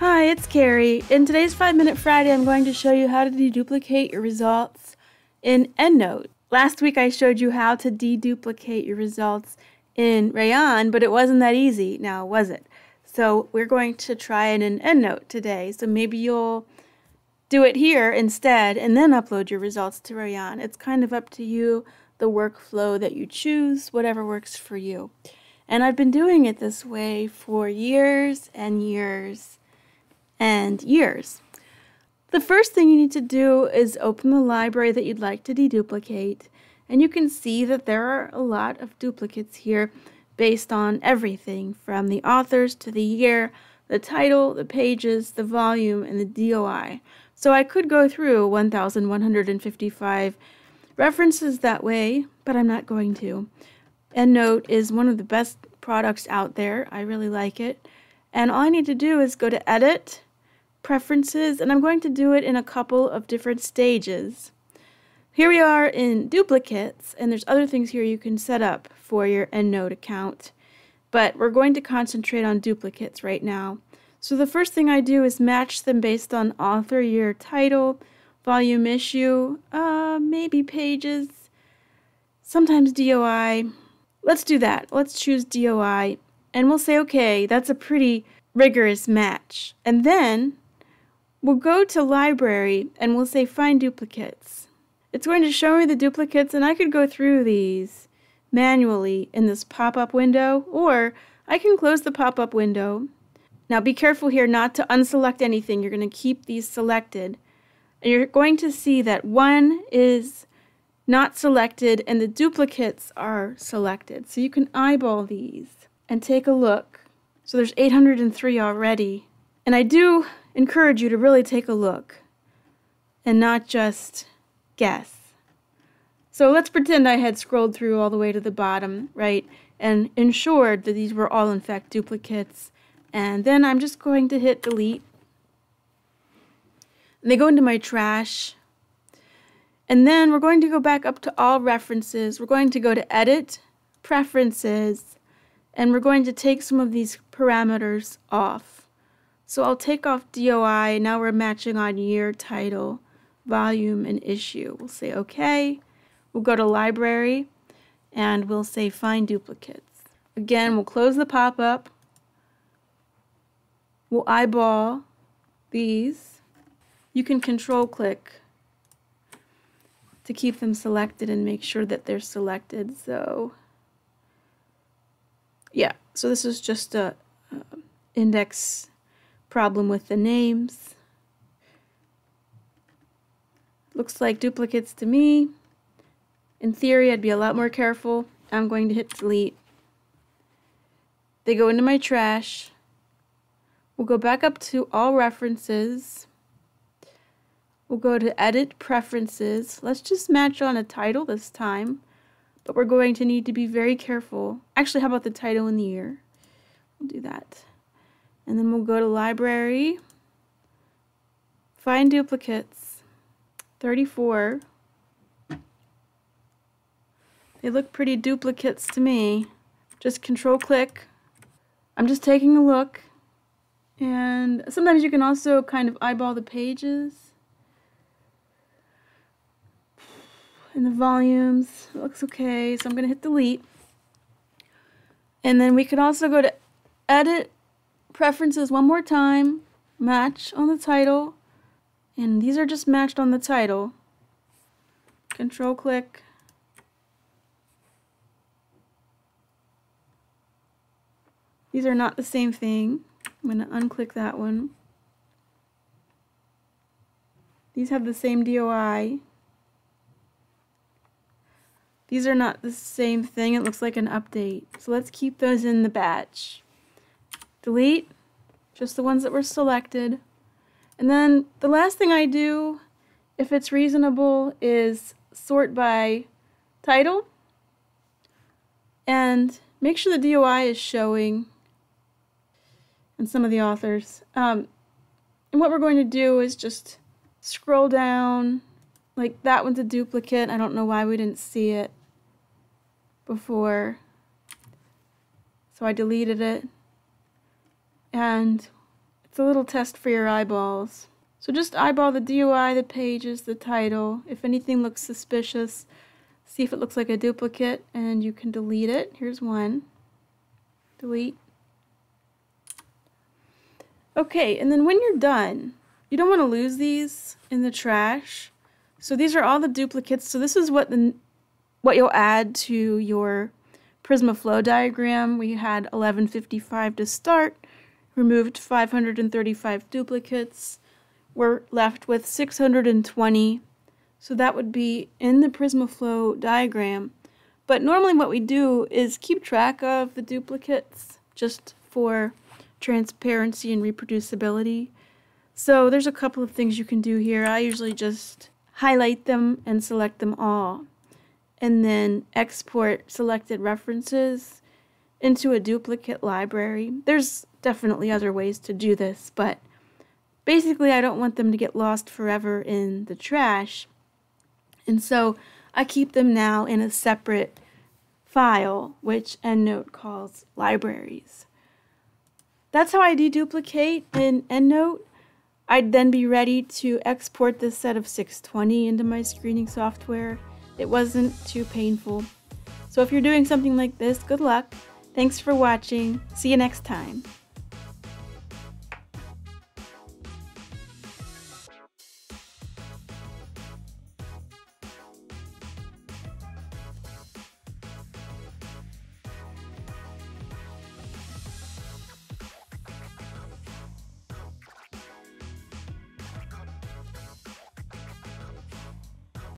Hi, it's Carrie. In today's 5 Minute Friday, I'm going to show you how to deduplicate your results in EndNote. Last week, I showed you how to deduplicate your results in Rayyan, but it wasn't that easy, now was it? So we're going to try it in EndNote today. So maybe you'll do it here instead and then upload your results to Rayyan. It's kind of up to you, the workflow that you choose, whatever works for you. And I've been doing it this way for years and years and years. The first thing you need to do is open the library that you'd like to deduplicate. And you can see that there are a lot of duplicates here based on everything from the authors to the year, the title, the pages, the volume, and the DOI. So I could go through 1,155 references that way, but I'm not going to. EndNote is one of the best products out there. I really like it. And all I need to do is go to Edit, Preferences, and I'm going to do it in a couple of different stages. Here we are in duplicates, and there's other things here you can set up for your EndNote account, but we're going to concentrate on duplicates right now. So the first thing I do is match them based on author, year, title, volume, issue, maybe pages, sometimes DOI. Let's do that. Let's choose DOI, and we'll say, okay, that's a pretty rigorous match. And then we'll go to Library, and we'll say Find Duplicates. It's going to show me the duplicates, and I could go through these manually in this pop-up window, or I can close the pop-up window. Now be careful here not to unselect anything. You're going to keep these selected. And you're going to see that one is not selected and the duplicates are selected. So you can eyeball these and take a look. So there's 803 already. And I do encourage you to really take a look and not just guess. So let's pretend I had scrolled through all the way to the bottom, right, and ensured that these were all in fact duplicates. And then I'm just going to hit delete. And they go into my trash. And then we're going to go back up to all references. We're going to go to Edit, Preferences, and we're going to take some of these parameters off. So I'll take off DOI. Now we're matching on year, title, volume, and issue. We'll say OK. We'll go to Library, and we'll say Find Duplicates. Again, we'll close the pop-up. We'll eyeball these. You can Control-click to keep them selected and make sure that they're selected. So, yeah. So this is just a index problem with the names. Looks like duplicates to me. In theory, I'd be a lot more careful. I'm going to hit delete. They go into my trash. We'll go back up to all references. We'll go to Edit, Preferences. Let's just match on a title this time, but we're going to need to be very careful. Actually, how about the title and the year? We'll do that. And then we'll go to Library, Find Duplicates, 34. They look pretty duplicates to me. Just Control-click. I'm just taking a look. And sometimes you can also kind of eyeball the pages and the volumes. It looks okay, so I'm going to hit delete. And then we could also go to Edit, Preferences one more time, match on the title, and these are just matched on the title. Control click. These are not the same thing. I'm going to unclick that one. These have the same DOI. These are not the same thing. It looks like an update. So let's keep those in the batch. Delete just the ones that were selected. And then the last thing I do, if it's reasonable, is sort by title and make sure the DOI is showing and some of the authors. And what we're going to do is just scroll down. Like that one's a duplicate. I don't know why we didn't see it before, so I deleted it, and it's a little test for your eyeballs. So just eyeball the DOI, the pages, the title. If anything looks suspicious, see if it looks like a duplicate, and you can delete it. Here's one. Delete. Okay, and then when you're done, you don't want to lose these in the trash. So these are all the duplicates. So this is what you'll add to your Prisma flow diagram. We had 1155 to start, removed 535 duplicates. We're left with 620. So that would be in the Prisma flow diagram. But normally what we do is keep track of the duplicates just for transparency and reproducibility. So there's a couple of things you can do here. I usually just highlight them and select them all, and then export selected references into a duplicate library. There's definitely other ways to do this, but basically I don't want them to get lost forever in the trash. And so I keep them now in a separate file, which EndNote calls libraries. That's how I deduplicate in EndNote. I'd then be ready to export this set of 620 into my screening software. It wasn't too painful. So if you're doing something like this, good luck. Thanks for watching. See you next time.